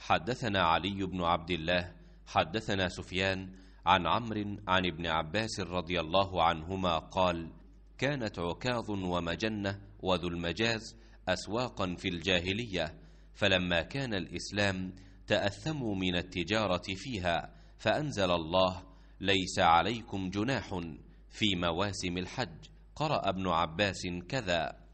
حدثنا علي بن عبد الله حدثنا سفيان عن عمرو عن ابن عباس رضي الله عنهما قال: كانت عكاظ ومجنة وذو المجاز أسواقا في الجاهلية، فلما كان الإسلام تأثموا من التجارة فيها، فأنزل الله: ليس عليكم جناح في مواسم الحج، قرأ ابن عباس كذا.